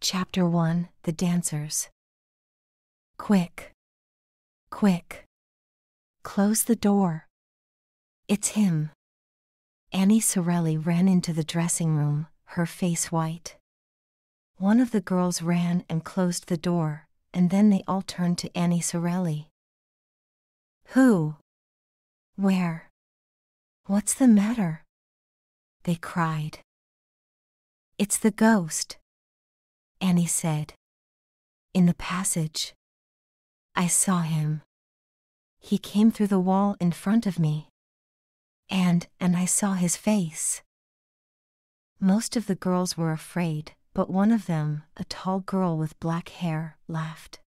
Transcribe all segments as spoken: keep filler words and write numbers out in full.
Chapter one, The Dancers. Quick. Quick. Close the door. It's him. Annie Sorelli ran into the dressing room, her face white. One of the girls ran and closed the door, and then they all turned to Annie Sorelli. Who? Where? What's the matter? They cried. It's the ghost, Annie said. In the passage. I saw him. He came through the wall in front of me. And, and I saw his face. Most of the girls were afraid, but one of them, a tall girl with black hair, laughed.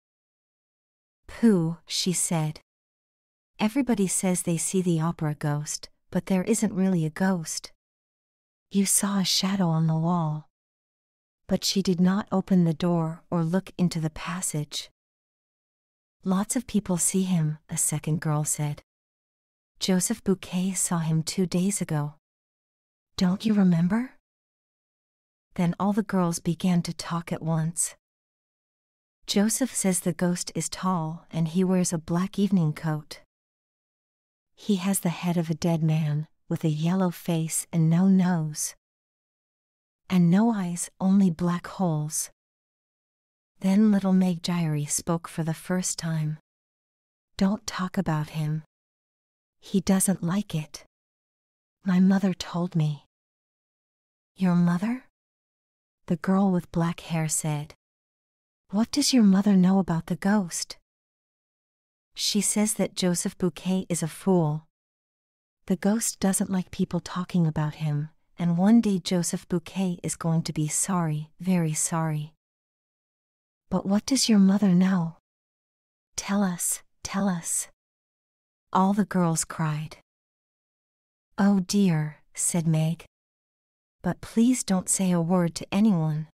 Pooh, she said. Everybody says they see the opera ghost, but there isn't really a ghost. You saw a shadow on the wall. But she did not open the door or look into the passage. Lots of people see him, a second girl said. Joseph Bouquet saw him two days ago. Don't you remember? Then all the girls began to talk at once. Joseph says the ghost is tall and he wears a black evening coat. He has the head of a dead man, with a yellow face and no nose. And no eyes, only black holes. Then little Meg Giry spoke for the first time. Don't talk about him. He doesn't like it. My mother told me. Your mother? The girl with black hair said. What does your mother know about the ghost? She says that Joseph Bouquet is a fool. The ghost doesn't like people talking about him, and one day Joseph Bouquet is going to be sorry, very sorry. But what does your mother know? Tell us, tell us. All the girls cried. Oh dear, said Meg. But please don't say a word to anyone.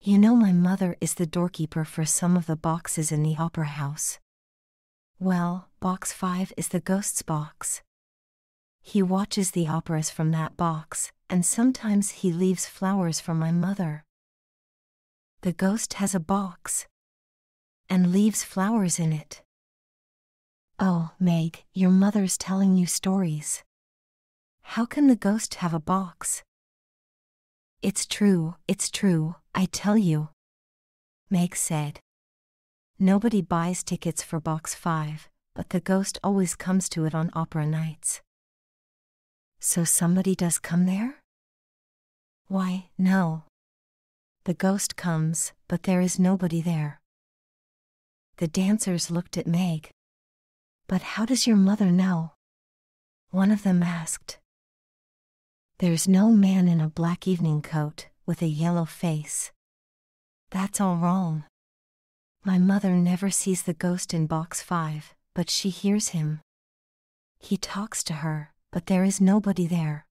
You know my mother is the doorkeeper for some of the boxes in the opera house. Well, box five is the ghost's box. He watches the operas from that box, and sometimes he leaves flowers for my mother. The ghost has a box. And leaves flowers in it. Oh, Meg, your mother's telling you stories. How can the ghost have a box? It's true, it's true, I tell you. Meg said. Nobody buys tickets for box five, but the ghost always comes to it on opera nights. So somebody does come there? Why, no. The ghost comes, but there is nobody there. The dancers looked at Meg. But how does your mother know? One of them asked. There's no man in a black evening coat, with a yellow face. That's all wrong. My mother never sees the ghost in box five, but she hears him. He talks to her. But there is nobody there.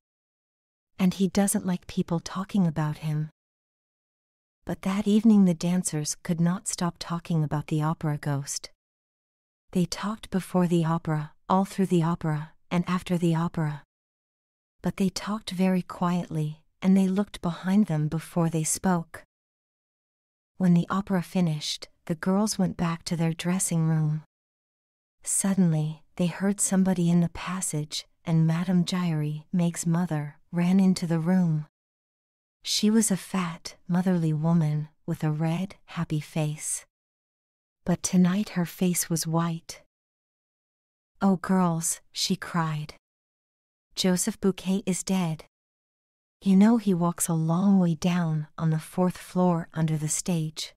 And he doesn't like people talking about him. But that evening the dancers could not stop talking about the opera ghost. They talked before the opera, all through the opera, and after the opera. But they talked very quietly, and they looked behind them before they spoke. When the opera finished, the girls went back to their dressing room. Suddenly, they heard somebody in the passage, and Madame Giry, Meg's mother, ran into the room. She was a fat, motherly woman, with a red, happy face. But tonight her face was white. Oh girls, she cried. Joseph Bouquet is dead. You know he walks a long way down, on the fourth floor under the stage.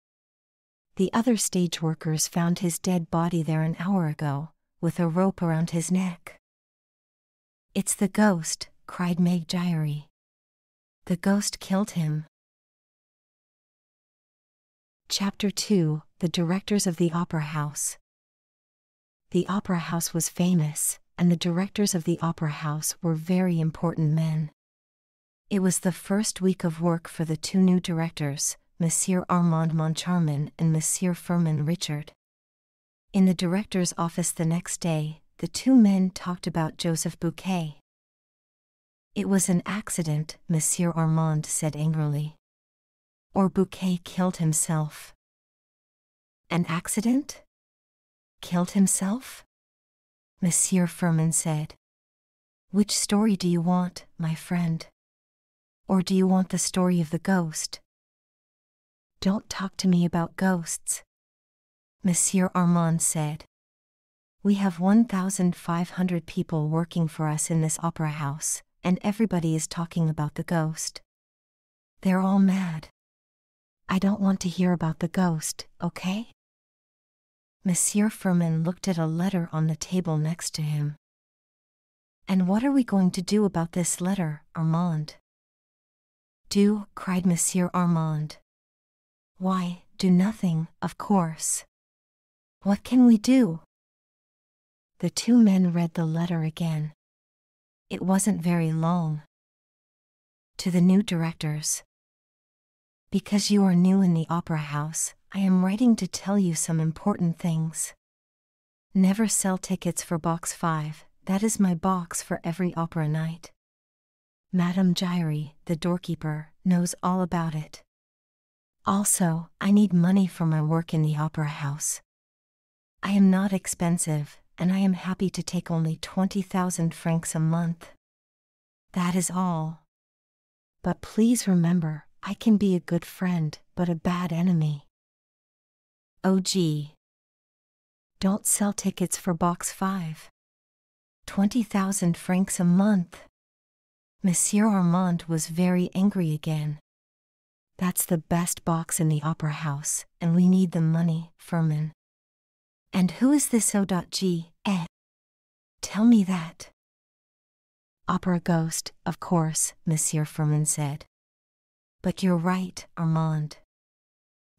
The other stage workers found his dead body there an hour ago, with a rope around his neck. It's the ghost, cried Meg Giry. The ghost killed him. Chapter two, The Directors of the Opera House. The opera house was famous, and the directors of the opera house were very important men. It was the first week of work for the two new directors, Monsieur Armand Moncharmin and Monsieur Firmin Richard. In the director's office the next day, the two men talked about Joseph Bouquet. It was an accident, Monsieur Armand said angrily. or Bouquet killed himself. An accident? Killed himself? Monsieur Firmin said. Which story do you want, my friend? Or do you want the story of the ghost? Don't talk to me about ghosts, Monsieur Armand said. We have one thousand five hundred people working for us in this opera house, and everybody is talking about the ghost. They're all mad. I don't want to hear about the ghost, okay? Monsieur Firmin looked at a letter on the table next to him. And what are we going to do about this letter, Armand? Do, cried Monsieur Armand. Why, do nothing, of course. What can we do? The two men read the letter again. It wasn't very long. To the new directors. Because you are new in the opera house, I am writing to tell you some important things. Never sell tickets for box five, that is my box for every opera night. Madame Giry, the doorkeeper, knows all about it. Also, I need money for my work in the opera house. I am not expensive, and I am happy to take only twenty thousand francs a month. That is all. But please remember, I can be a good friend, but a bad enemy. Oh gee. Don't sell tickets for box five. twenty thousand francs a month. Monsieur Armand was very angry again. That's the best box in the opera house, and we need the money, Firmin. And who is this O G? Eh? Tell me that. Opera ghost, of course, Monsieur Firmin said. But you're right, Armand.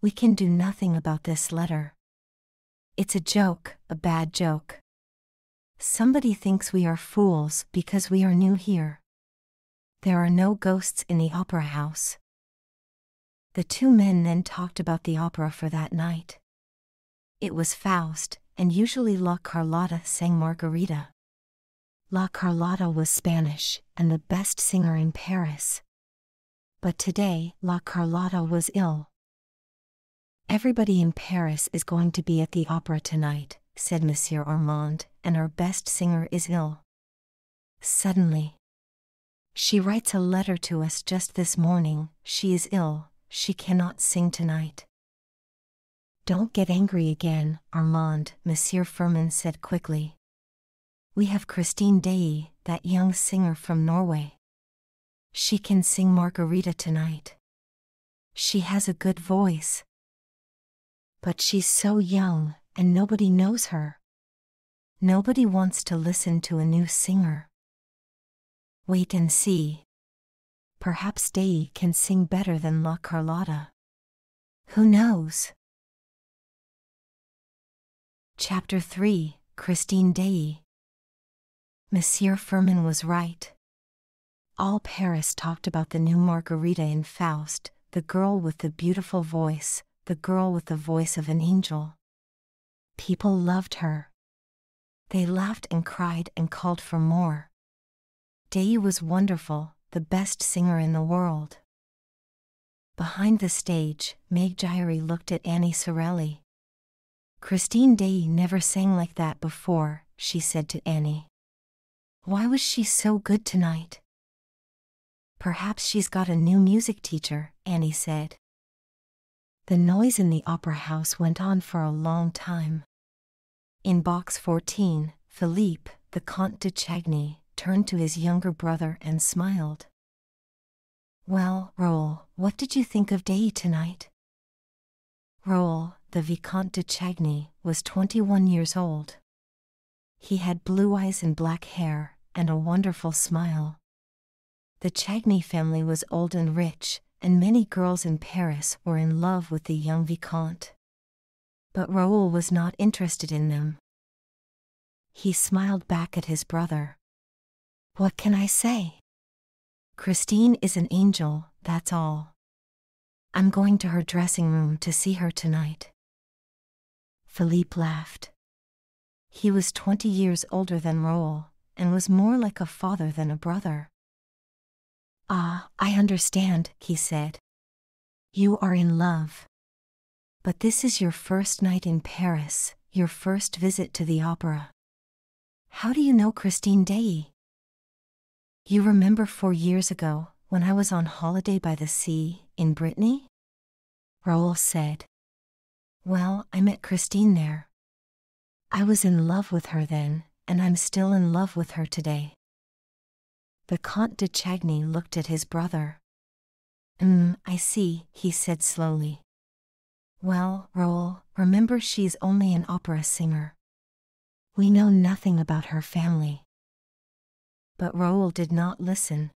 We can do nothing about this letter. It's a joke, a bad joke. Somebody thinks we are fools because we are new here. There are no ghosts in the opera house. The two men then talked about the opera for that night. It was Faust, and usually La Carlotta sang Margarita. La Carlotta was Spanish, and the best singer in Paris. But today, La Carlotta was ill. Everybody in Paris is going to be at the opera tonight, said Monsieur Armand, and our best singer is ill. Suddenly. She writes a letter to us just this morning, she is ill, she cannot sing tonight. Don't get angry again, Armand, Monsieur Firmin said quickly. We have Christine Daaé, that young singer from Norway. She can sing Margarita tonight. She has a good voice. But she's so young, and nobody knows her. Nobody wants to listen to a new singer. Wait and see. Perhaps Daaé can sing better than La Carlotta. Who knows? Chapter three, Christine Daaé. Monsieur Firmin was right. All Paris talked about the new Margarita in Faust, the girl with the beautiful voice, the girl with the voice of an angel. People loved her. They laughed and cried and called for more. Daaé was wonderful, the best singer in the world. Behind the stage, Meg Giry looked at Annie Sorelli. Christine Daaé never sang like that before, she said to Annie. Why was she so good tonight? Perhaps she's got a new music teacher, Annie said. The noise in the opera house went on for a long time. In box fourteen, Philippe, the Comte de Chagny, turned to his younger brother and smiled. Well, Raoul, what did you think of Daaé tonight? Raoul, the Vicomte de Chagny, was twenty-one years old. He had blue eyes and black hair, and a wonderful smile. The Chagny family was old and rich, and many girls in Paris were in love with the young Vicomte. But Raoul was not interested in them. He smiled back at his brother. What can I say? Christine is an angel, that's all. I'm going to her dressing room to see her tonight. Philippe laughed. He was twenty years older than Raoul, and was more like a father than a brother. Ah, I understand, he said. You are in love. But this is your first night in Paris, your first visit to the opera. How do you know Christine Daaé? You remember four years ago, when I was on holiday by the sea, in Brittany? Raoul said. Well, I met Christine there. I was in love with her then, and I'm still in love with her today. Vicomte de Chagny looked at his brother. Mm, I see, he said slowly. Well, Raoul, remember she's only an opera singer. We know nothing about her family. But Raoul did not listen.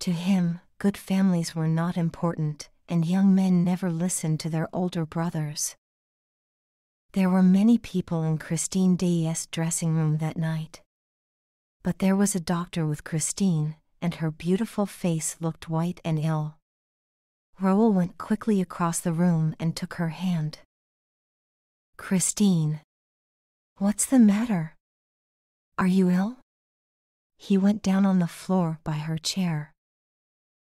To him, good families were not important, and young men never listened to their older brothers. There were many people in Christine Daaé's dressing room that night. But there was a doctor with Christine, and her beautiful face looked white and ill. Raoul went quickly across the room and took her hand. Christine. What's the matter? Are you ill? He went down on the floor by her chair.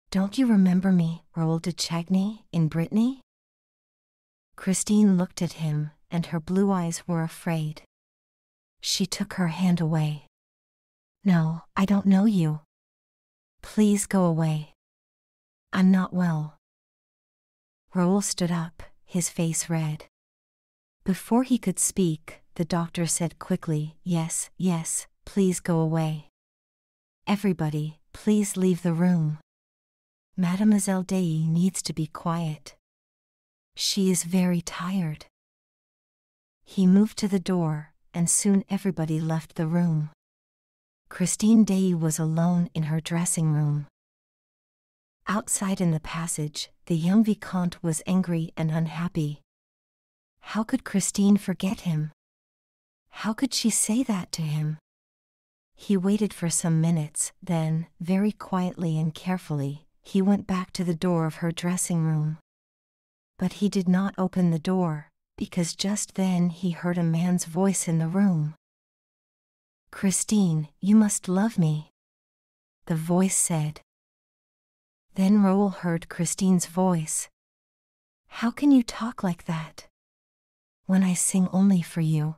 Don't you remember me, Raoul de Chagny, in Brittany? Christine looked at him, and her blue eyes were afraid. She took her hand away. No, I don't know you. Please go away. I'm not well. Raoul stood up, his face red. Before he could speak, the doctor said quickly, Yes, yes, please go away. Everybody, please leave the room. Mademoiselle Daaé needs to be quiet. She is very tired. He moved to the door, and soon everybody left the room. Christine Daaé was alone in her dressing room. Outside in the passage, the young Vicomte was angry and unhappy. How could Christine forget him? How could she say that to him? He waited for some minutes, then, very quietly and carefully, he went back to the door of her dressing room. But he did not open the door, because just then he heard a man's voice in the room. Christine, you must love me, the voice said. Then Raoul heard Christine's voice. How can you talk like that? When I sing only for you.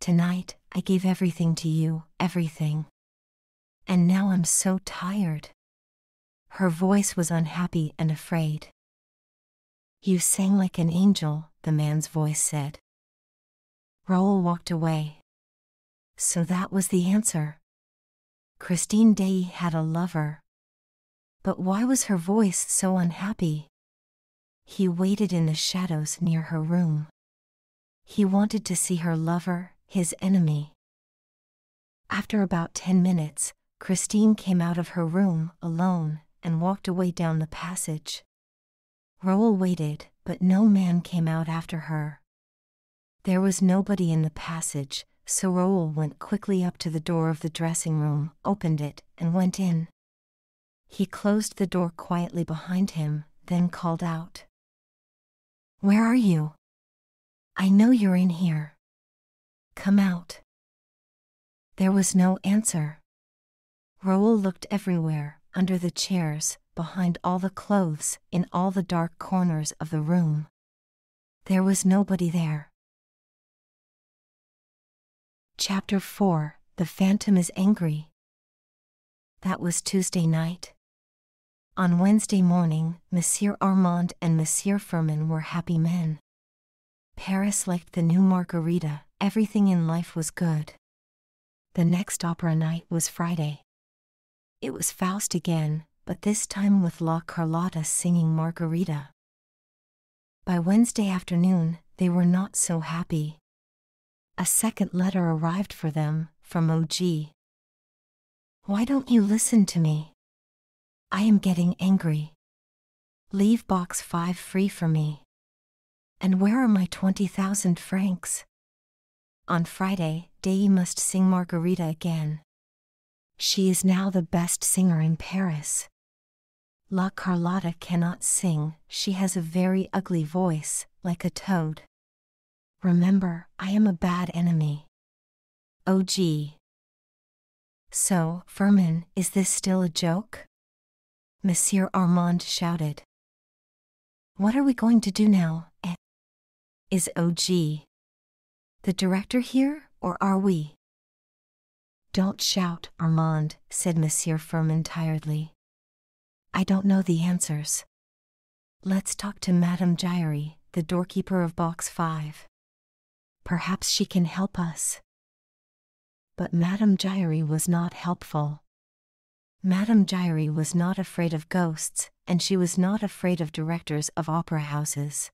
Tonight, I gave everything to you, everything. And now I'm so tired. Her voice was unhappy and afraid. You sang like an angel, the man's voice said. Raoul walked away. So that was the answer. Christine Daaé had a lover. But why was her voice so unhappy? He waited in the shadows near her room. He wanted to see her lover, his enemy. After about ten minutes, Christine came out of her room, alone, and walked away down the passage. Raoul waited, but no man came out after her. There was nobody in the passage, so Raoul went quickly up to the door of the dressing room, opened it, and went in. He closed the door quietly behind him, then called out. Where are you? I know you're in here. Come out. There was no answer. Raoul looked everywhere, under the chairs, behind all the clothes, in all the dark corners of the room. There was nobody there. Chapter four. The Phantom is Angry. That was Tuesday night. On Wednesday morning, Monsieur Armand and Monsieur Firmin were happy men. Paris liked the new Margarita, everything in life was good. The next opera night was Friday. It was Faust again, but this time with La Carlotta singing Margarita. By Wednesday afternoon, they were not so happy. A second letter arrived for them, from O G. Why don't you listen to me? I am getting angry. Leave box five free for me. And where are my twenty thousand francs? On Friday, Daaé must sing Margarita again. She is now the best singer in Paris. La Carlotta cannot sing, she has a very ugly voice, like a toad. Remember, I am a bad enemy. Oh gee. So, Firmin, is this still a joke? Monsieur Armand shouted. What are we going to do now? Is O G the director here, or are we? Don't shout, Armand, said Monsieur Firmin tiredly. I don't know the answers. Let's talk to Madame Giry, the doorkeeper of Box Five. Perhaps she can help us. But Madame Giry was not helpful. Madame Giry was not afraid of ghosts, and she was not afraid of directors of opera houses.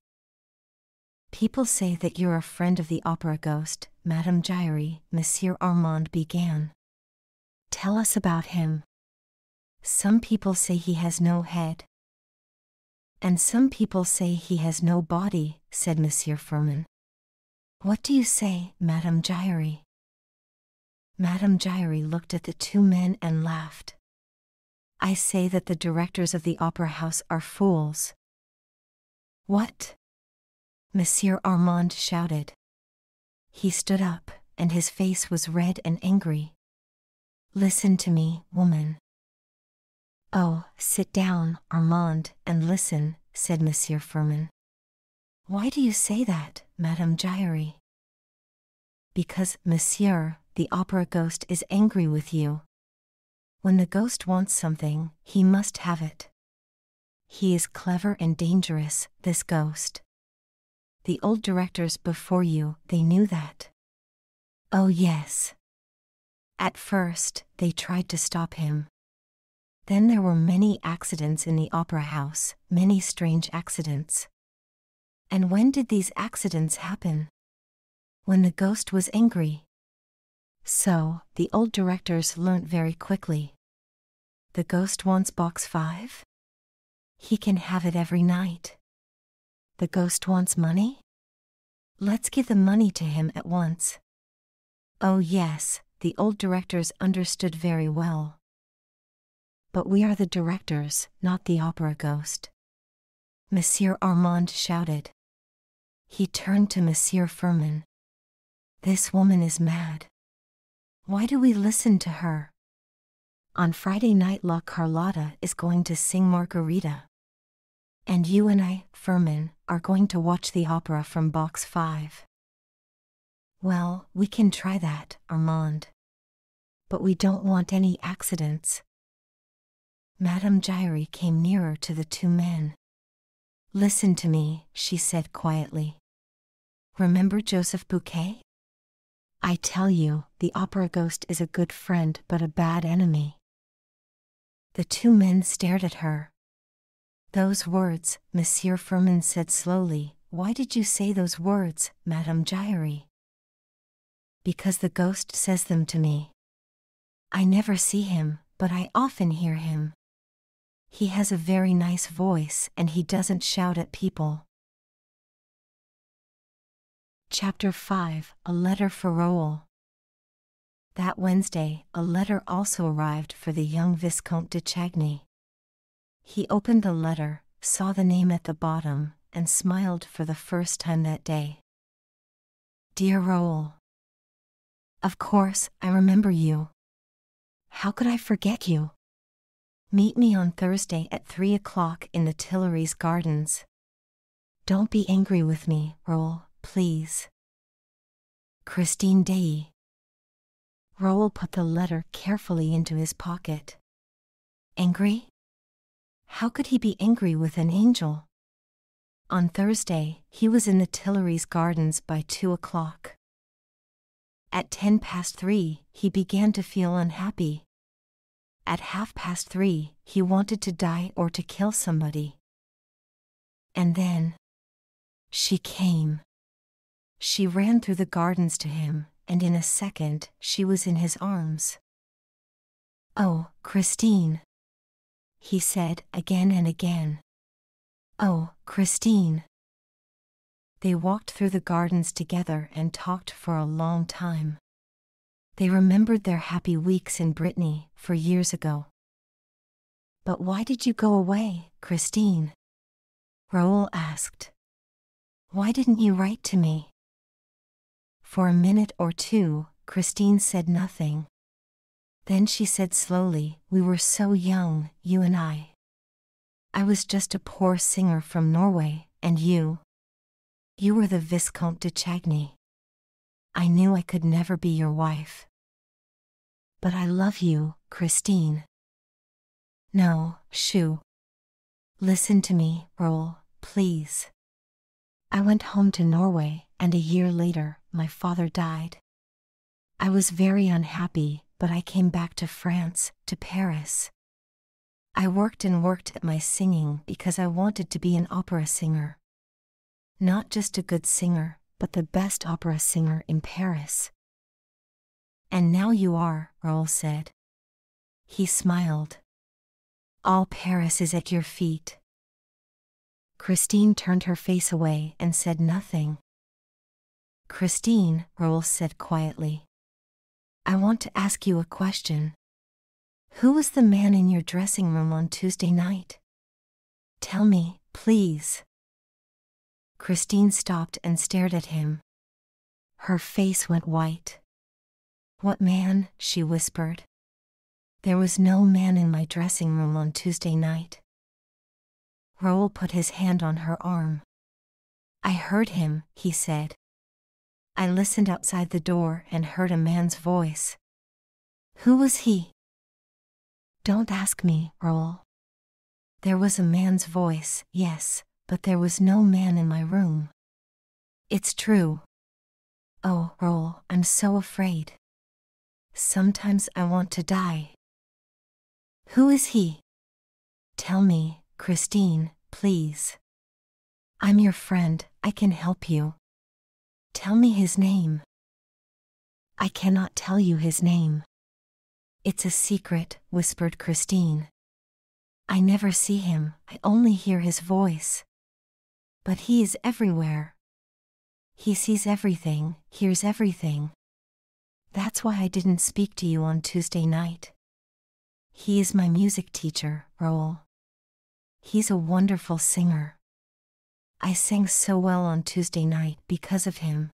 People say that you're a friend of the opera ghost, Madame Giry, Monsieur Armand began. Tell us about him. Some people say he has no head. And some people say he has no body, said Monsieur Firmin. What do you say, Madame Giry? Madame Giry looked at the two men and laughed. I say that the directors of the opera house are fools. What? Monsieur Armand shouted. He stood up, and his face was red and angry. Listen to me, woman. Oh, sit down, Armand, and listen, said Monsieur Firmin. Why do you say that, Madame Giry? Because, Monsieur, the opera ghost is angry with you. When the ghost wants something, he must have it. He is clever and dangerous, this ghost. The old directors before you, they knew that. Oh yes. At first, they tried to stop him. Then there were many accidents in the opera house, many strange accidents. And when did these accidents happen? When the ghost was angry. So, the old directors learnt very quickly. The ghost wants box five? He can have it every night. The ghost wants money? Let's give the money to him at once. Oh yes, the old directors understood very well. But we are the directors, not the opera ghost. Monsieur Armand shouted. He turned to Monsieur Firmin. This woman is mad. Why do we listen to her? On Friday night La Carlotta is going to sing Margarita. And you and I, Firmin, are going to watch the opera from Box Five. Well, we can try that, Armand. But we don't want any accidents. Madame Giry came nearer to the two men. Listen to me, she said quietly. Remember Joseph Bouquet? I tell you, the opera ghost is a good friend but a bad enemy. The two men stared at her. Those words, Monsieur Firmin said slowly, why did you say those words, Madame Giry? Because the ghost says them to me. I never see him, but I often hear him. He has a very nice voice and he doesn't shout at people. Chapter five, A Letter for Raoul. That Wednesday, a letter also arrived for the young Vicomte de Chagny. He opened the letter, saw the name at the bottom, and smiled for the first time that day. Dear Raoul, of course, I remember you. How could I forget you? Meet me on Thursday at three o'clock in the Tuileries Gardens. Don't be angry with me, Raoul, please. Christine Daaé. Raoul put the letter carefully into his pocket. Angry? How could he be angry with an angel? On Thursday, he was in the Tuileries Gardens by two o'clock. At ten past three, he began to feel unhappy. At half past three, he wanted to die or to kill somebody. And then, she came. She ran through the gardens to him, and in a second, she was in his arms. Oh, Christine! He said again and again. Oh, Christine. They walked through the gardens together and talked for a long time. They remembered their happy weeks in Brittany, for years ago. But why did you go away, Christine? Raoul asked. Why didn't you write to me? For a minute or two, Christine said nothing. Then she said slowly, we were so young, you and I. I was just a poor singer from Norway, and you, you were the Viscount de Chagny. I knew I could never be your wife. But I love you, Christine. No, shoo. Listen to me, Raoul, please. I went home to Norway, and a year later, my father died. I was very unhappy, but I came back to France, to Paris. I worked and worked at my singing because I wanted to be an opera singer. Not just a good singer, but the best opera singer in Paris. And now you are, Raoul said. He smiled. All Paris is at your feet. Christine turned her face away and said nothing. Christine, Raoul said quietly. I want to ask you a question. Who was the man in your dressing room on Tuesday night? Tell me, please. Christine stopped and stared at him. Her face went white. What man? She whispered. There was no man in my dressing room on Tuesday night. Raoul put his hand on her arm. I heard him, he said. I listened outside the door and heard a man's voice. Who was he? Don't ask me, Raoul. There was a man's voice, yes, but there was no man in my room. It's true. Oh, Raoul, I'm so afraid. Sometimes I want to die. Who is he? Tell me, Christine, please. I'm your friend, I can help you. Tell me his name. I cannot tell you his name. It's a secret, whispered Christine. I never see him, I only hear his voice. But he is everywhere. He sees everything, hears everything. That's why I didn't speak to you on Tuesday night. He is my music teacher, Raoul. He's a wonderful singer. I sang so well on Tuesday night because of him.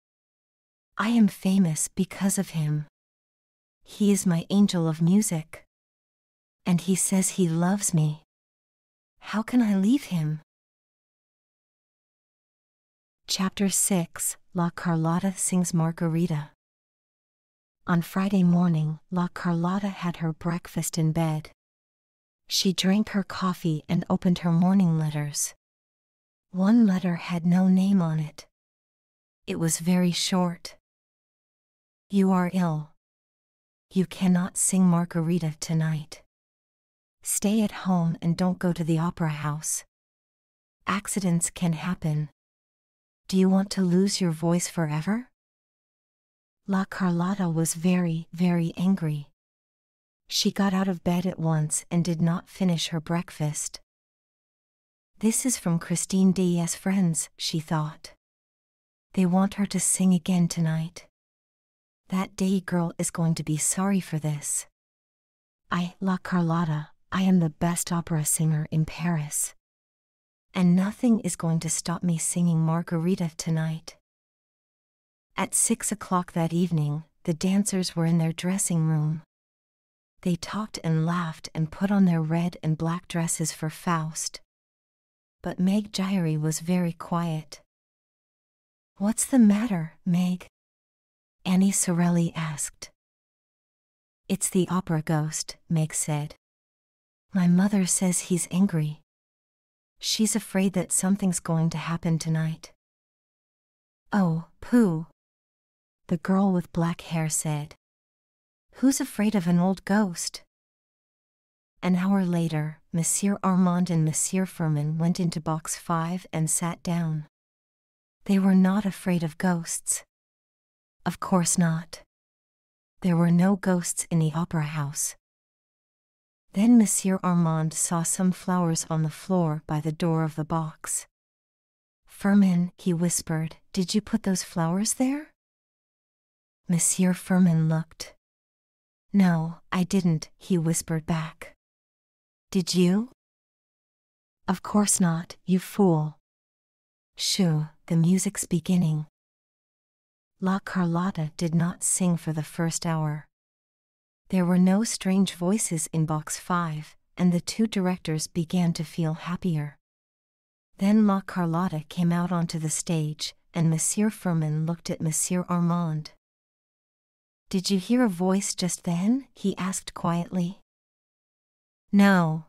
I am famous because of him. He is my angel of music. And he says he loves me. How can I leave him? Chapter six, La Carlotta Sings Margarita. On Friday morning, La Carlotta had her breakfast in bed. She drank her coffee and opened her morning letters. One letter had no name on it. It was very short. You are ill. You cannot sing Margarita tonight. Stay at home and don't go to the opera house. Accidents can happen. Do you want to lose your voice forever? La Carlotta was very, very angry. She got out of bed at once and did not finish her breakfast. This is from Christine Daaé's friends, she thought. They want her to sing again tonight. That Daaé girl is going to be sorry for this. I, La Carlotta, I am the best opera singer in Paris. And nothing is going to stop me singing Margarita tonight. At six o'clock that evening, the dancers were in their dressing room. They talked and laughed and put on their red and black dresses for Faust. But Meg Giry was very quiet. What's the matter, Meg? Annie Sorelli asked. It's the opera ghost, Meg said. My mother says he's angry. She's afraid that something's going to happen tonight. Oh, pooh, the girl with black hair said. Who's afraid of an old ghost? An hour later, Monsieur Armand and Monsieur Firmin went into box five and sat down. They were not afraid of ghosts. Of course not. There were no ghosts in the opera house. Then Monsieur Armand saw some flowers on the floor by the door of the box. Firmin, he whispered, did you put those flowers there? Monsieur Firmin looked. No, I didn't, he whispered back. Did you? Of course not, you fool. Shoo, the music's beginning. La Carlotta did not sing for the first hour. There were no strange voices in box five, and the two directors began to feel happier. Then La Carlotta came out onto the stage, and Monsieur Firmin looked at Monsieur Armand. "Did you hear a voice just then?" he asked quietly. "No,"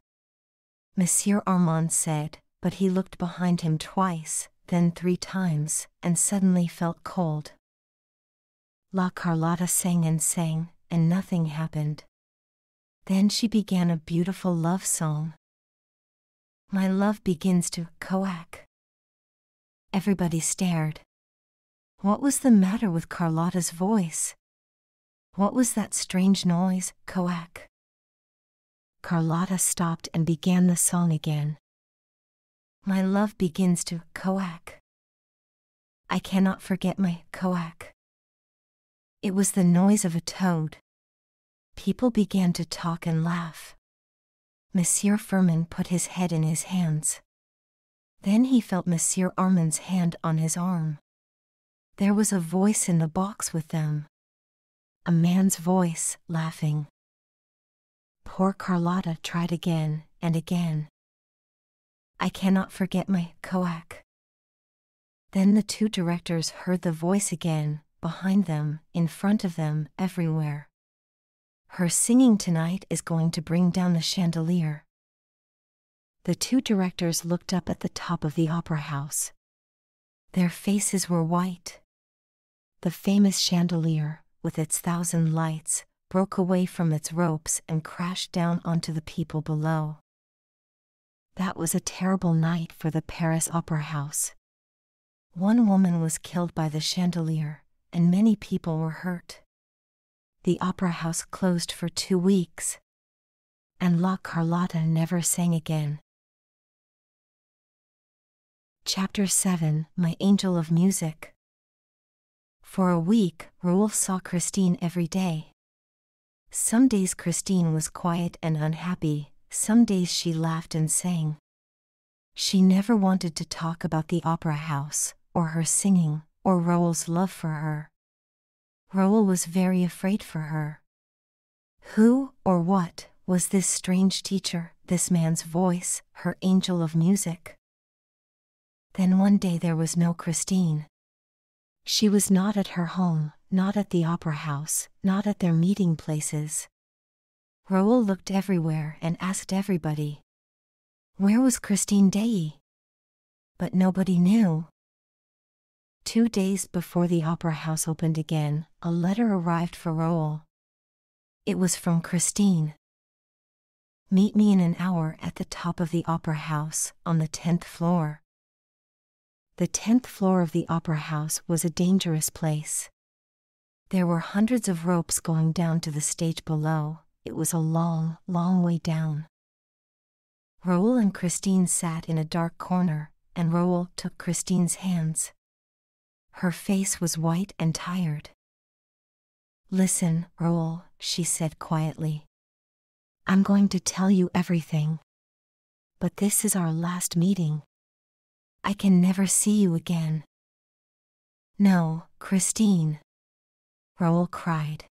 Monsieur Armand said, but he looked behind him twice, then three times, and suddenly felt cold. La Carlotta sang and sang, and nothing happened. Then she began a beautiful love song. "My love begins to coack." Everybody stared. What was the matter with Carlotta's voice? What was that strange noise, coack? Carlotta stopped and began the song again. "My love begins to coack. I cannot forget my coack." It was the noise of a toad. People began to talk and laugh. Monsieur Firmin put his head in his hands. Then he felt Monsieur Armand's hand on his arm. There was a voice in the box with them. A man's voice, laughing. Poor Carlotta tried again and again. "I cannot forget my coack." Then the two directors heard the voice again, behind them, in front of them, everywhere. "Her singing tonight is going to bring down the chandelier." The two directors looked up at the top of the opera house. Their faces were white. The famous chandelier, with its thousand lights, broke away from its ropes and crashed down onto the people below. That was a terrible night for the Paris Opera House. One woman was killed by the chandelier, and many people were hurt. The opera house closed for two weeks, and La Carlotta never sang again. Chapter seven, My Angel of Music. For a week, Raoul saw Christine every day. Some days Christine was quiet and unhappy, some days she laughed and sang. She never wanted to talk about the opera house, or her singing, or Raoul's love for her. Raoul was very afraid for her. Who, or what, was this strange teacher, this man's voice, her angel of music? Then one day there was no Christine. She was not at her home, not at the opera house, not at their meeting places. Raoul looked everywhere and asked everybody. Where was Christine Daaé? But nobody knew. Two days before the opera house opened again, a letter arrived for Raoul. It was from Christine. "Meet me in an hour at the top of the opera house, on the tenth floor." The tenth floor of the opera house was a dangerous place. There were hundreds of ropes going down to the stage below. It was a long, long way down. Raoul and Christine sat in a dark corner, and Raoul took Christine's hands. Her face was white and tired. "Listen, Raoul," she said quietly. "I'm going to tell you everything. But this is our last meeting. I can never see you again." "No, Christine," Raoul cried.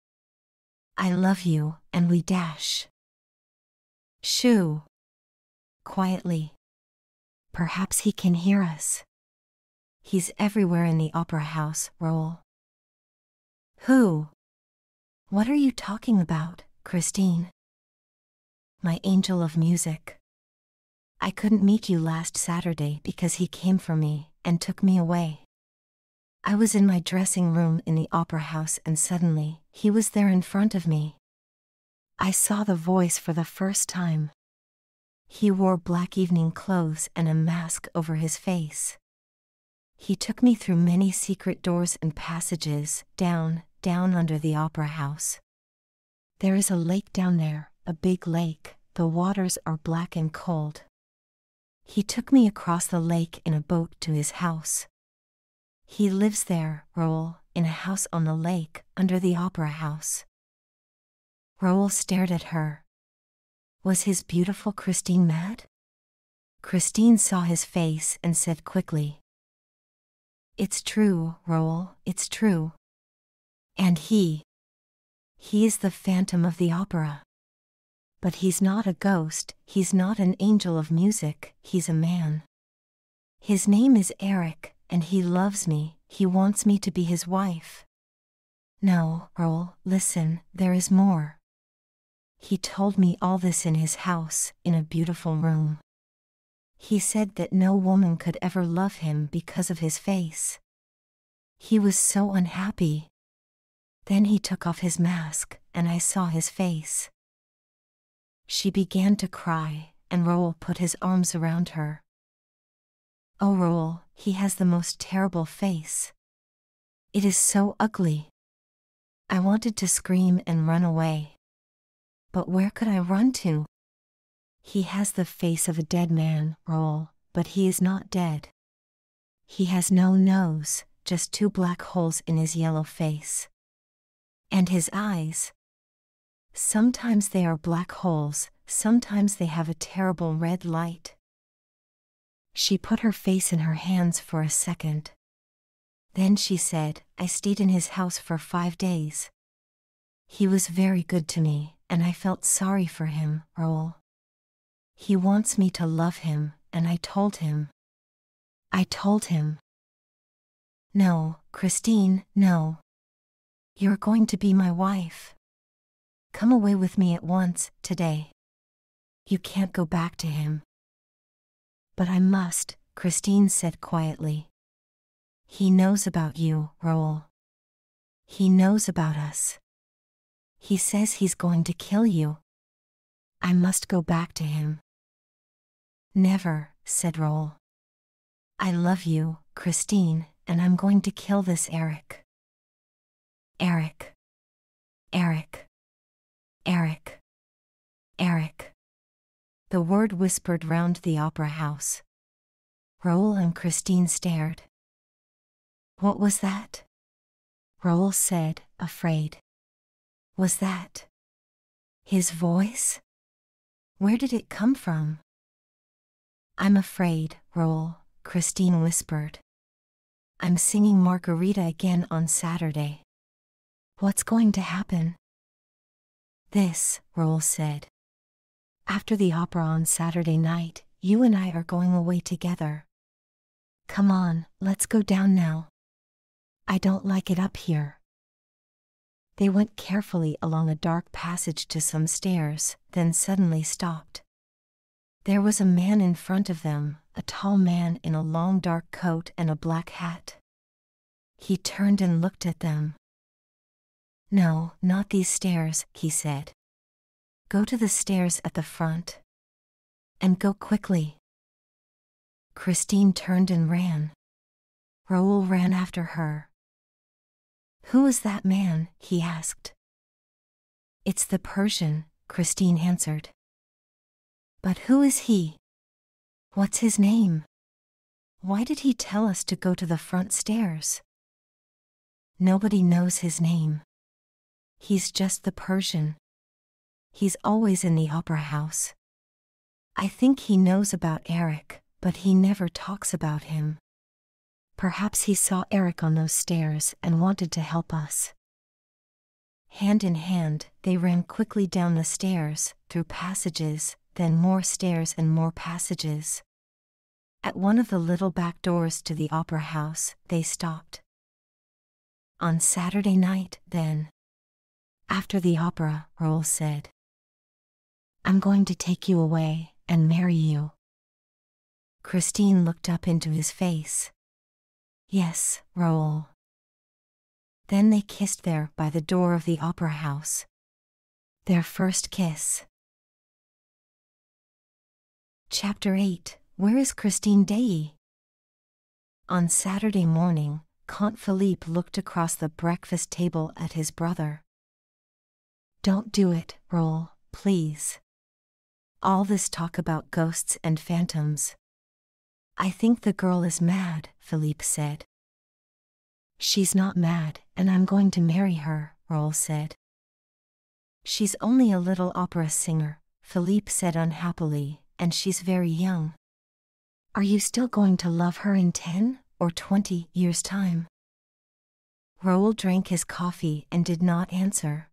"I love you, and we dash." "Shoo!" Quietly. "Perhaps he can hear us. He's everywhere in the opera house, Raoul." "Who? What are you talking about, Christine?" "My angel of music. I couldn't meet you last Saturday because he came for me and took me away. I was in my dressing room in the opera house and suddenly, he was there in front of me. I saw the voice for the first time. He wore black evening clothes and a mask over his face. He took me through many secret doors and passages, down, down under the opera house. There is a lake down there, a big lake, the waters are black and cold. He took me across the lake in a boat to his house. He lives there, Raoul, in a house on the lake, under the opera house." Raoul stared at her. Was his beautiful Christine mad? Christine saw his face and said quickly, "It's true, Raoul, it's true. And he, he is the phantom of the opera. But he's not a ghost, he's not an angel of music, he's a man. His name is Eric, and he loves me, he wants me to be his wife. No, Raoul, listen, there is more. He told me all this in his house, in a beautiful room. He said that no woman could ever love him because of his face. He was so unhappy. Then he took off his mask, and I saw his face. She began to cry, and Raoul put his arms around her. Oh, Raoul, he has the most terrible face. It is so ugly. I wanted to scream and run away. But where could I run to? He has the face of a dead man, Raoul, but he is not dead. He has no nose, just two black holes in his yellow face. And his eyes. Sometimes they are black holes, sometimes they have a terrible red light. She put her face in her hands for a second. Then she said, I stayed in his house for five days. He was very good to me, and I felt sorry for him, Raoul. He wants me to love him, and I told him. I told him. No, Christine, no. You're going to be my wife. Come away with me at once, today. You can't go back to him. But I must, Christine said quietly. He knows about you, Raoul. He knows about us. He says he's going to kill you. I must go back to him. Never, said Raoul. I love you, Christine, and I'm going to kill this Eric. Eric. Eric. Eric. Eric. The word whispered round the opera house. Raoul and Christine stared. What was that? Raoul said, afraid. Was that his voice? Where did it come from? I'm afraid, Raoul, Christine whispered. I'm singing Margarita again on Saturday. What's going to happen? This, Raoul said. After the opera on Saturday night, you and I are going away together. Come on, let's go down now. I don't like it up here. They went carefully along a dark passage to some stairs, then suddenly stopped. There was a man in front of them, a tall man in a long dark coat and a black hat. He turned and looked at them. No, not these stairs, he said. Go to the stairs at the front. And go quickly. Christine turned and ran. Raoul ran after her. Who is that man? He asked. It's the Persian, Christine answered. But who is he? What's his name? Why did he tell us to go to the front stairs? Nobody knows his name. He's just the Persian. He's always in the opera house. I think he knows about Eric, but he never talks about him. Perhaps he saw Eric on those stairs and wanted to help us. Hand in hand, they ran quickly down the stairs, through passages, then more stairs and more passages. At one of the little back doors to the opera house, they stopped. On Saturday night, then. After the opera, Raoul said. I'm going to take you away and marry you. Christine looked up into his face. Yes, Raoul. Then they kissed there by the door of the opera house. Their first kiss. Chapter eight. Where is Christine Daaé? On Saturday morning, Count Philippe looked across the breakfast table at his brother. Don't do it, Raoul, please. All this talk about ghosts and phantoms. I think the girl is mad, Philippe said. She's not mad, and I'm going to marry her, Raoul said. She's only a little opera singer, Philippe said unhappily, and she's very young. Are you still going to love her in ten or twenty years' time? Raoul drank his coffee and did not answer.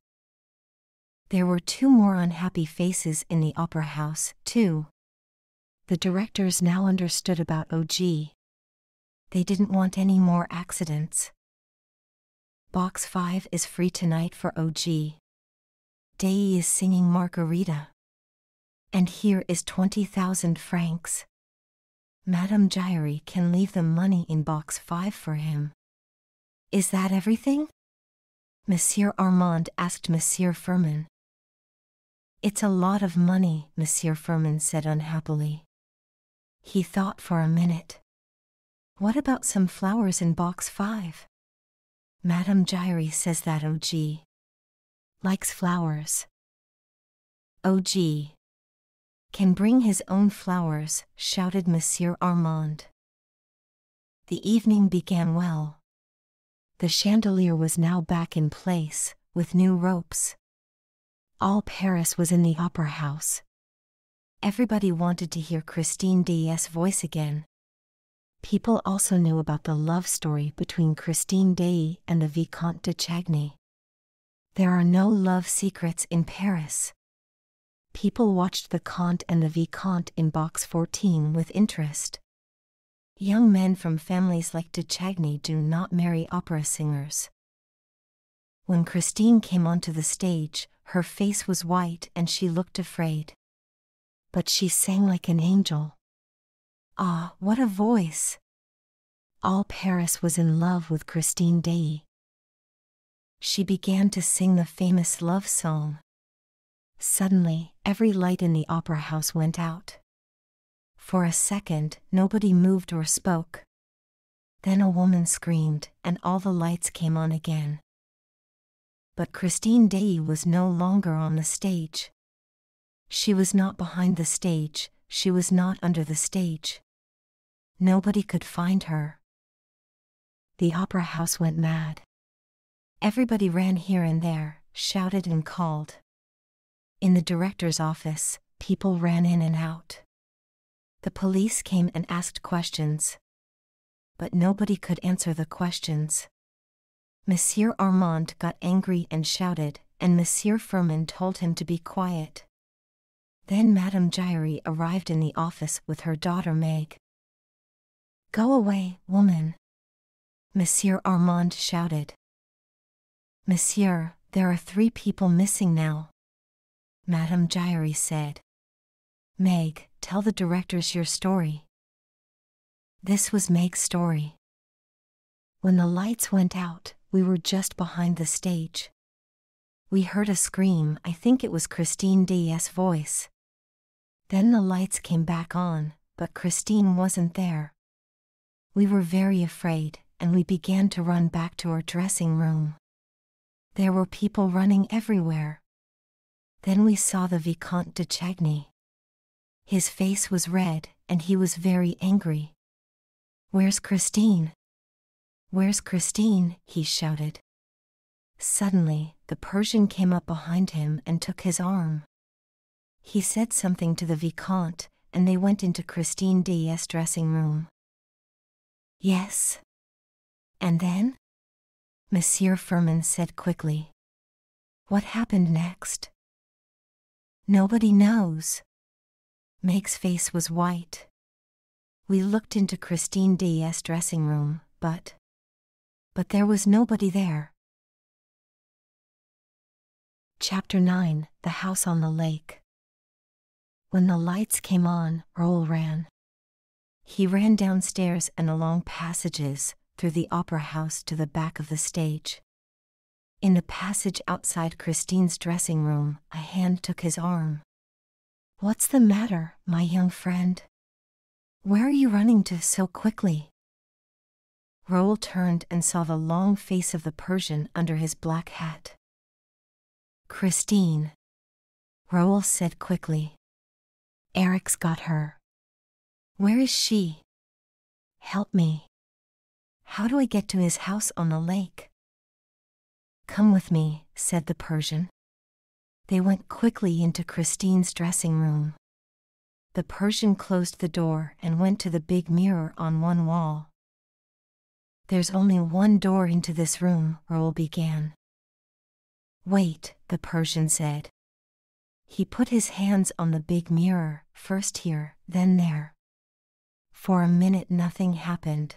There were two more unhappy faces in the opera house, too. The directors now understood about O G. They didn't want any more accidents. Box five is free tonight for O G. Daaé is singing Margarita. And here is twenty thousand francs. Madame Giry can leave the money in box five for him. Is that everything? Monsieur Armand asked Monsieur Firmin. It's a lot of money, Monsieur Firmin said unhappily. He thought for a minute. What about some flowers in box five? Madame Giry says that O G likes flowers. O G can bring his own flowers, shouted Monsieur Armand. The evening began well. The chandelier was now back in place, with new ropes. All Paris was in the opera house. Everybody wanted to hear Christine Daaé's voice again. People also knew about the love story between Christine Daaé and the Vicomte de Chagny. There are no love secrets in Paris. People watched the Comte and the Vicomte in box fourteen with interest. Young men from families like de Chagny do not marry opera singers. When Christine came onto the stage, her face was white and she looked afraid. But she sang like an angel. Ah, what a voice! All Paris was in love with Christine Daaé. She began to sing the famous love song. Suddenly, every light in the opera house went out. For a second, nobody moved or spoke. Then a woman screamed, and all the lights came on again. But Christine Daaé was no longer on the stage. She was not behind the stage, she was not under the stage. Nobody could find her. The opera house went mad. Everybody ran here and there, shouted and called. In the director's office, people ran in and out. The police came and asked questions. But nobody could answer the questions. Monsieur Armand got angry and shouted, and Monsieur Firmin told him to be quiet. Then Madame Giry arrived in the office with her daughter Meg. "Go away, woman," Monsieur Armand shouted. "Monsieur, there are three people missing now," Madame Giry said. "Meg, tell the directors your story." This was Meg's story. When the lights went out, we were just behind the stage. We heard a scream, I think it was Christine Daaé's voice. Then the lights came back on, but Christine wasn't there. We were very afraid, and we began to run back to our dressing room. There were people running everywhere. Then we saw the Vicomte de Chagny. His face was red, and he was very angry. "Where's Christine? Where's Christine?" he shouted. Suddenly, the Persian came up behind him and took his arm. He said something to the Vicomte, and they went into Christine Daaé's dressing room. "Yes. And then?" Monsieur Firmin said quickly. "What happened next?" "Nobody knows." Meg's face was white. We looked into Christine Daaé's dressing room, but... But there was nobody there. Chapter nine, The House on the Lake. When the lights came on, Raoul ran. He ran downstairs and along passages, through the opera house to the back of the stage. In the passage outside Christine's dressing room, a hand took his arm. "What's the matter, my young friend? Where are you running to so quickly?" Raoul turned and saw the long face of the Persian under his black hat. "Christine," Raoul said quickly. "Eric's got her." "Where is she? Help me. How do I get to his house on the lake?" "Come with me," said the Persian. They went quickly into Christine's dressing room. The Persian closed the door and went to the big mirror on one wall. "There's only one door into this room," Raoul began. "Wait," the Persian said. He put his hands on the big mirror, first here, then there. For a minute nothing happened.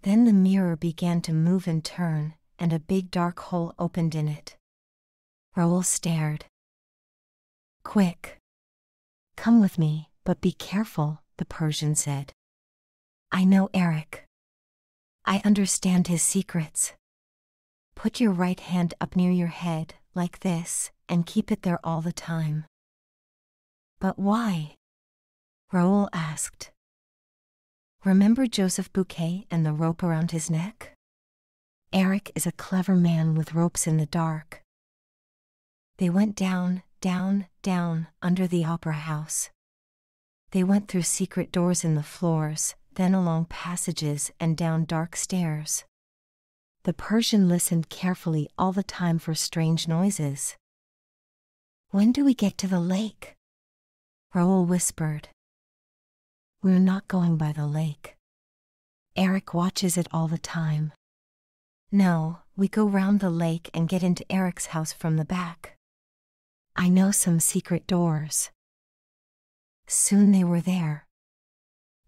Then the mirror began to move and turn, and a big dark hole opened in it. Raoul stared. "Quick! Come with me, but be careful," the Persian said. "I know Eric. I understand his secrets. Put your right hand up near your head, like this, and keep it there all the time." "But why?" Raoul asked. "Remember Joseph Bouquet and the rope around his neck? Eric is a clever man with ropes in the dark." They went down, down, down, under the opera house. They went through secret doors in the floors, then along passages and down dark stairs. The Persian listened carefully all the time for strange noises. "When do we get to the lake?" Raoul whispered. "We're not going by the lake. Eric watches it all the time. No, we go round the lake and get into Eric's house from the back. I know some secret doors." Soon they were there.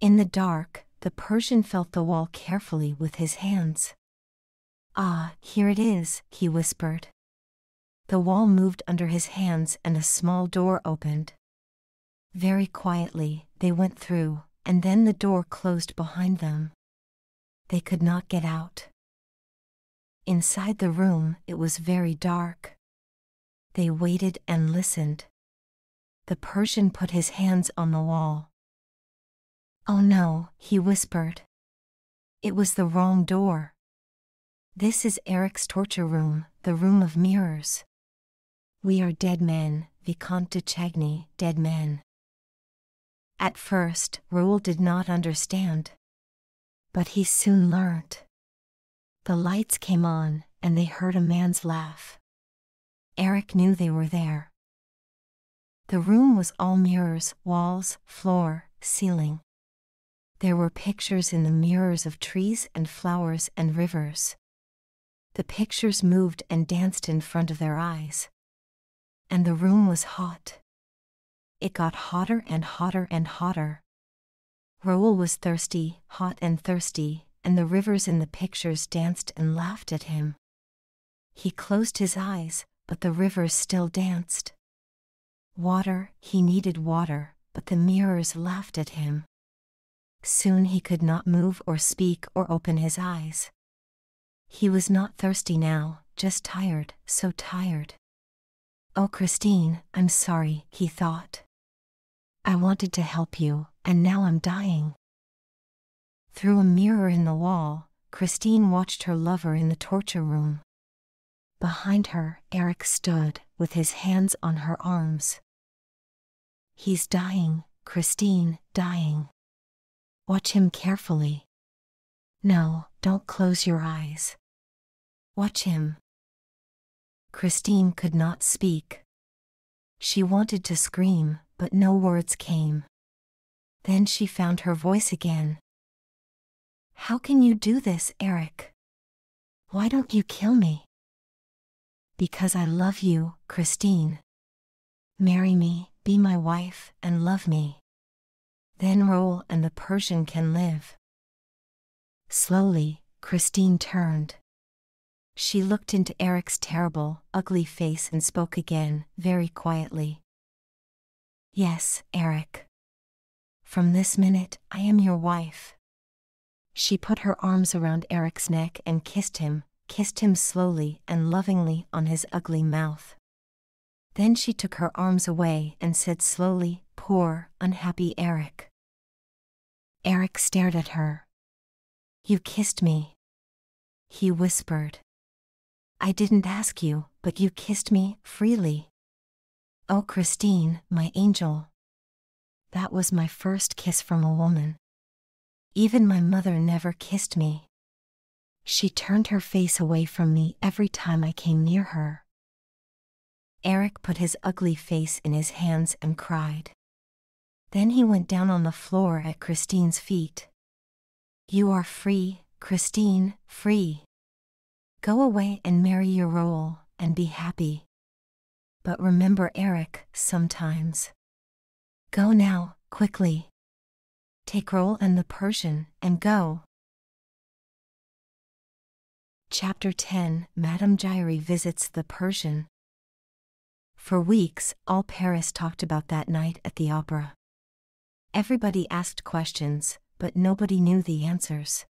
In the dark, the Persian felt the wall carefully with his hands. "Ah, here it is," he whispered. The wall moved under his hands and a small door opened. Very quietly, they went through, and then the door closed behind them. They could not get out. Inside the room, it was very dark. They waited and listened. The Persian put his hands on the wall. "Oh no," he whispered. "It was the wrong door. This is Eric's torture room, the room of mirrors. We are dead men, Vicomte de Chagny, dead men." At first, Raoul did not understand. But he soon learnt. The lights came on, and they heard a man's laugh. Eric knew they were there. The room was all mirrors, walls, floor, ceiling. There were pictures in the mirrors of trees and flowers and rivers. The pictures moved and danced in front of their eyes. And the room was hot. It got hotter and hotter and hotter. Raoul was thirsty, hot and thirsty, and the rivers in the pictures danced and laughed at him. He closed his eyes, but the rivers still danced. Water, he needed water, but the mirrors laughed at him. Soon he could not move or speak or open his eyes. He was not thirsty now, just tired, so tired. "Oh, Christine, I'm sorry," he thought. "I wanted to help you, and now I'm dying." Through a mirror in the wall, Christine watched her lover in the torture room. Behind her, Eric stood, with his hands on her arms. "He's dying, Christine, dying. Watch him carefully. No, don't close your eyes. Watch him." Christine could not speak. She wanted to scream, but no words came. Then she found her voice again. "How can you do this, Eric? Why don't you kill me?" "Because I love you, Christine. Marry me, be my wife, and love me. Then Raoul and the Persian can live." Slowly, Christine turned. She looked into Eric's terrible, ugly face and spoke again, very quietly. "Yes, Eric. From this minute, I am your wife." She put her arms around Eric's neck and kissed him, kissed him slowly and lovingly on his ugly mouth. Then she took her arms away and said slowly, "Poor, unhappy Eric." Eric stared at her. "You kissed me," he whispered. "I didn't ask you, but you kissed me, freely. Oh, Christine, my angel. That was my first kiss from a woman. Even my mother never kissed me. She turned her face away from me every time I came near her." Eric put his ugly face in his hands and cried. Then he went down on the floor at Christine's feet. "You are free, Christine, free. Go away and marry your Raoul, and be happy. but remember Eric sometimes. Go now, quickly. Take Raoul and the Persian, and go. Chapter ten. Madame Giry visits the Persian. For weeks, all Paris talked about that night at the opera. Everybody asked questions, but nobody knew the answers.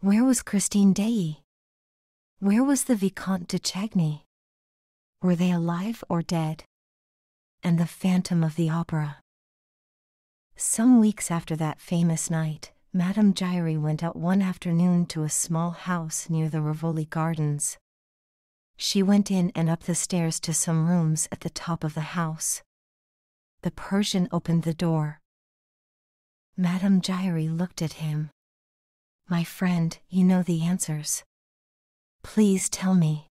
Where was Christine Daaé? Where was the Vicomte de Chagny? Were they alive or dead? And the Phantom of the Opera. Some weeks after that famous night, Madame Giry went out one afternoon to a small house near the Rivoli Gardens. She went in and up the stairs to some rooms at the top of the house. The Persian opened the door. Madame Giry looked at him. "My friend, you know the answers. Please tell me.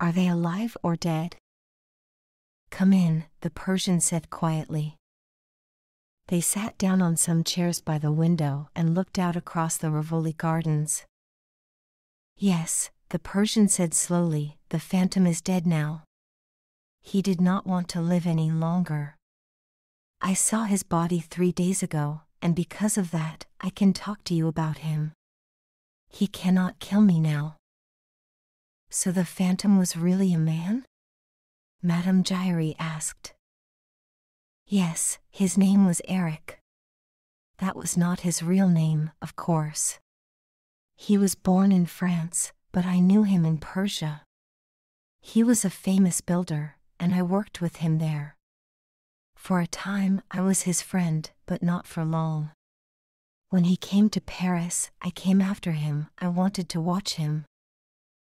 Are they alive or dead?" "Come in," the Persian said quietly. They sat down on some chairs by the window and looked out across the Rivoli Gardens. "Yes," the Persian said slowly, "the Phantom is dead now. He did not want to live any longer. I saw his body three days ago, and because of that, I can talk to you about him. He cannot kill me now." "So the Phantom was really a man?" Madame Giry asked. "Yes, his name was Eric. That was not his real name, of course. He was born in France, but I knew him in Persia. He was a famous builder, and I worked with him there. For a time, I was his friend, but not for long. When he came to Paris, I came after him. I wanted to watch him.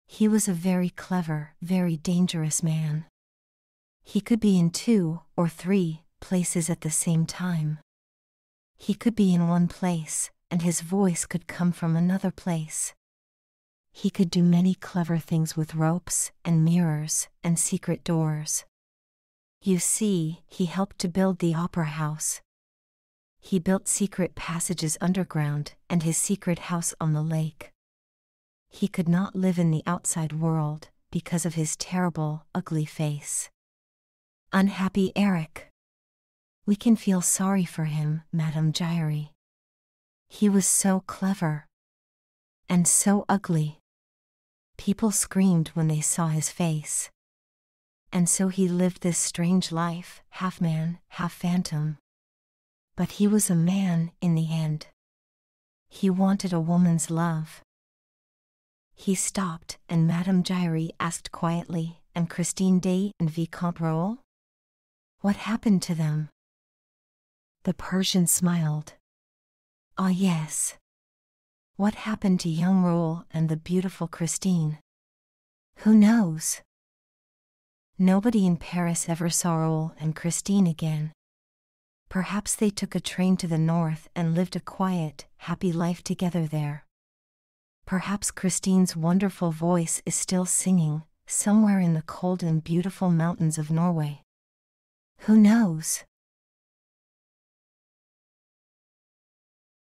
He was a very clever, very dangerous man. He could be in two or three places at the same time. He could be in one place, and his voice could come from another place. He could do many clever things with ropes and mirrors and secret doors. You see, he helped to build the opera house. He built secret passages underground and his secret house on the lake. He could not live in the outside world because of his terrible, ugly face. Unhappy Eric. We can feel sorry for him, Madame Giry. He was so clever. And so ugly. People screamed when they saw his face. And so he lived this strange life, half man, half phantom. But he was a man in the end. He wanted a woman's love." He stopped, and Madame Giry asked quietly, "And Christine Daaé and Vicomte Raoul? What happened to them?" The Persian smiled. "Ah, yes. What happened to young Raoul and the beautiful Christine? Who knows?" Nobody in Paris ever saw Raoul and Christine again. Perhaps they took a train to the north and lived a quiet, happy life together there. Perhaps Christine's wonderful voice is still singing, somewhere in the cold and beautiful mountains of Norway. Who knows?